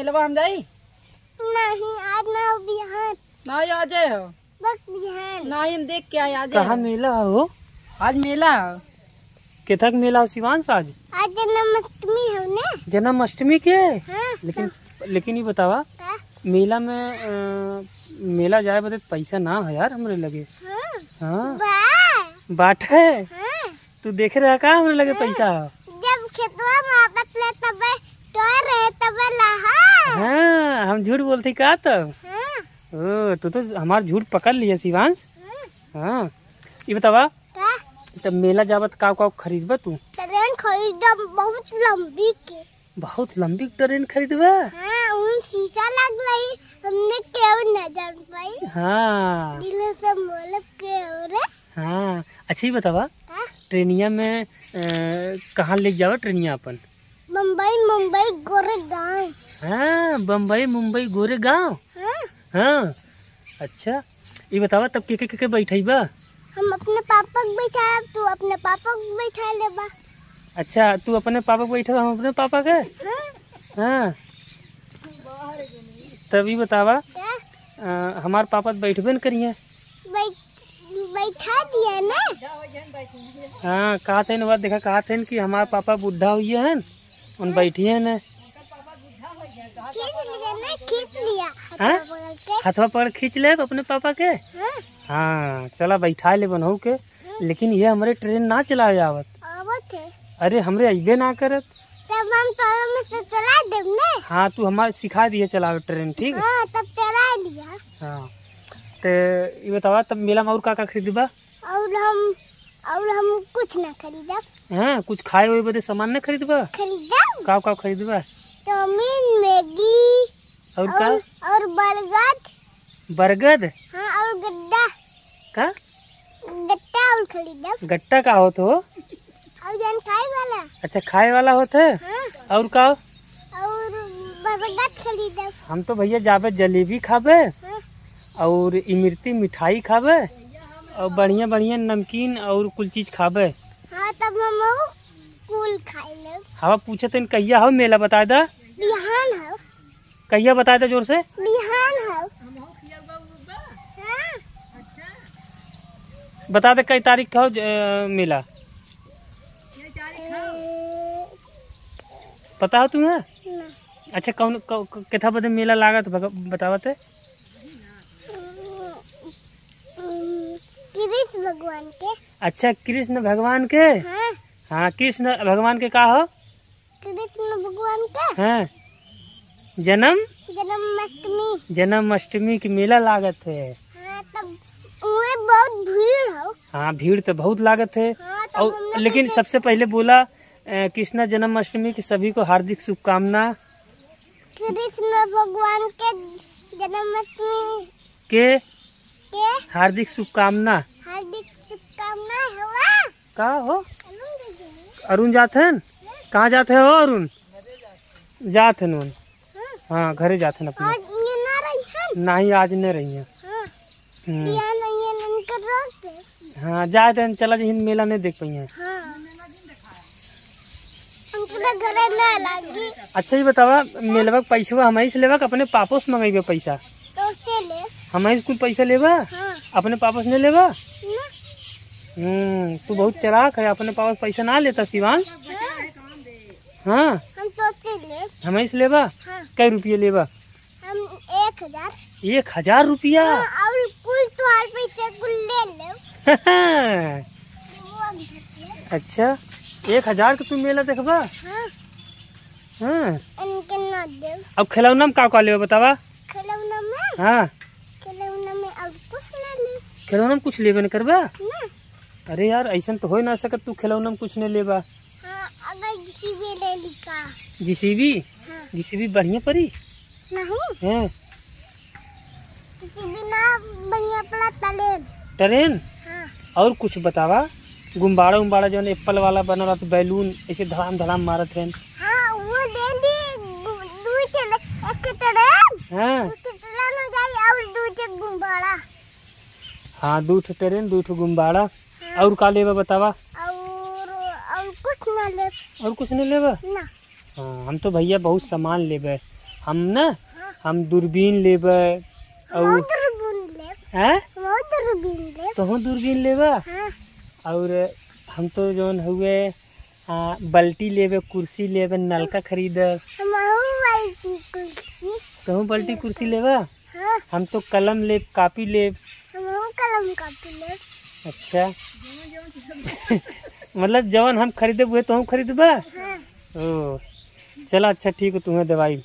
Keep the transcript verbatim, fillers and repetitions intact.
मिलवा हम जाई? नहीं आज ना बिहान। ना आज है हो। बस बिहान। ना हम देख के आए आज। कहाँ मेला हो? आज मेला हो। कितक मेला हो शिवांश आज? आज जन्माष्टमी हो ने? जन्माष्टमी के? हाँ। लेकिन लेकिन ये बतावा मेला में आ, मेला जाए बदे पैसा ना हो यार हमरे लगे। हाँ। हाँ। बा। बाट है। हाँ। तू देख रहा का हमरे लगे पैसा हो? जब खेतवा में ले तब डर रहे तब लहा। हाँ हम झूठ बोलती का तब? हाँ। ओ तू तो हमार झूठ पकड़ लिया शिवांश। हाँ। ये बतावा का तब मेला जावत का का खरीदबा तू? ट्रेन खरीदब बहुत लंबी के। बहुत लंबी ट्रेन खरीदबा? हां उन शीशा लग रही हमने केव न जान पाई। हां दिल से मोलब के रे। हां अच्छी बतावा का ट्रेनिया में कहां ले जावा ट्रेनिया अपन? बम्बई मुंबई गोरेगांव। हां बम्बई मुंबई गोरेगांव। हां हां अच्छा ये बतावा तब के के के बैठईबा? हम अपने पापा के बैठाब तू अपने पापा के बैठा लेबा। अच्छा तू अपने पापा के बैठा हम अपने पापा के। हाँ तभी बतावा हमार पापा बैठबे न करिए। बैठा दिया ना। हाँ कहा थे बात देखा कहा थे कि हमार पापा बुढ़ा हुए हैं उन बैठिए न। खींच लिया हाथवा पर खींच ले अपने पापा के। हाँ चला बैठा ले बनऊ के। लेकिन ये हमारे ट्रेन ना चला जावत। अरे हमरे अइबे ना करत तब हम तोरा में से चला देब ने। हां तू हमार सिखा दिए चलावे ट्रेन ठीक है। हां तब तेरा लिया। हां ते ई बतावा तब मेला में और का का खरीदबा? और हम और हम कुछ ना खरीदब। हां कुछ खाए होए बदे सामान ना खरीदबा? खरीदब का का खरीदबा? चाउमीन मैगी और का और, और बरगद। बरगद? हां और गड्ढा का गट्टा और खरीदब। गट्टा का होत हो? और जान खाए वाला। अच्छा खाए वाला होता है। हाँ। और का और बरगद खरीदब। हम तो भैया जाबे जलेबी खाबे। हाँ। और इमरती मिठाई खाबे और बढ़िया बढ़िया नमकीन और कुल चीज खाबे। हाँ तब हम कुल खाए लेब। हवा पूछे तन कहिया हो मेला बता दा? बिहान हो। कहिया बता दा जोर से? बिहान हो। हां अच्छा बता दे कई तारीख का हो मेला पता हो तुम्हें? अच्छा कौन कथा बदे मेला लागत बतावत है? कृष्ण भगवान के। अच्छा कृष्ण भगवान के। हाँ, हाँ कृष्ण भगवान के का हो? कृष्ण भगवान के हाँ जन्म जन्माष्टमी जन्माष्टमी की मेला लागत है। हाँ तब उहे बहुत भीड़ हो। हाँ भीड़ तो बहुत लागत है। हाँ, और लेकिन सबसे पहले बोला कृष्णा जन्माष्टमी की सभी को हार्दिक शुभकामना। कृष्ण भगवान के जन्माष्टमी के के हार्दिक शुभकामना। हार्दिक शुभकामना हुआ का हो? अरुण जाते हैं कहाँ जाते हो अरुण? जाते हैं उन। हाँ घरे जाते हैं अपने। आज ये ना रही हैं? नहीं आज नहीं रही हैं। बिहान नहीं है इनका रोज। हाँ जाते हैं चला जिन मेला नहीं देख पाई हैं। अच्छा ये बतावा मेलवा पैसा हमारे से लेवा अपने पापोस मंगेबे पैसा तो से ले हमारे कुल पैसा लेवा। हाँ। अपने पापोस नहीं लेवा। हम्म तू बहुत चलाक है अपने पापोस पैसा ना लेता शिवांश। हाँ हम तो से ले हमारे से लेवा। हाँ। कई रुपये लेवा हम एक हजार एक हजार रुपया। हाँ, और कुल तुम्हारे पैसे कुल ले ले। अच्छा एक हजार के तू मेला देखबा? हाँ। हाँ। इनके ना दे। अब खिलौना में का का लेबा बतावा? खिलौना में? हाँ। खिलौना में अब कुछ ना ले। खिलौना में कुछ लेबे न करबा? ना। अरे यार ऐसा तो हो ना सकत तू खिलौना में कुछ नहीं लेबा। हां अगर जीसीबी ले ली का? जीसीबी? हां जीसीबी बढ़िया परी? नहीं। हैं जीसीबी ना बढ़िया पड़ा ट्रेन। ट्रेन? हां और कुछ बतावा? गुम्बाड़ा उम्बाड़ा जो एप्पल वाला बना रहा तो बैलून ऐसे धड़ाम धड़ाम मारत हैं। हाँ, वो डेली दूर से एक ट्रेन। हाँ। दूसरी ट्रेन हो जाए और दूसरे गुम्बाड़ा। हाँ दूसरे ट्रेन दूसरे गुम्बाड़ा। हाँ। और का लेवा बतावा? और और कुछ ना ले। और कुछ नहीं लेवा? ना। हाँ हम तो भैया बहुत सामान लेवे हम ना हम दूरबीन लेबे और तुहू दूरबीन लेबा और हम तो जोन हुए बल्टी लेबे कुर्सी लेबे नलका खरीद तुहू बल्टी कुर्सी लेबा। हम तो कलम लेब कापी लेब कलम कापी लेब। अच्छा मतलब जवन हम खरीदे हुए तुम खरीदबा। ओ चला अच्छा ठीक है तुम्हें दवाई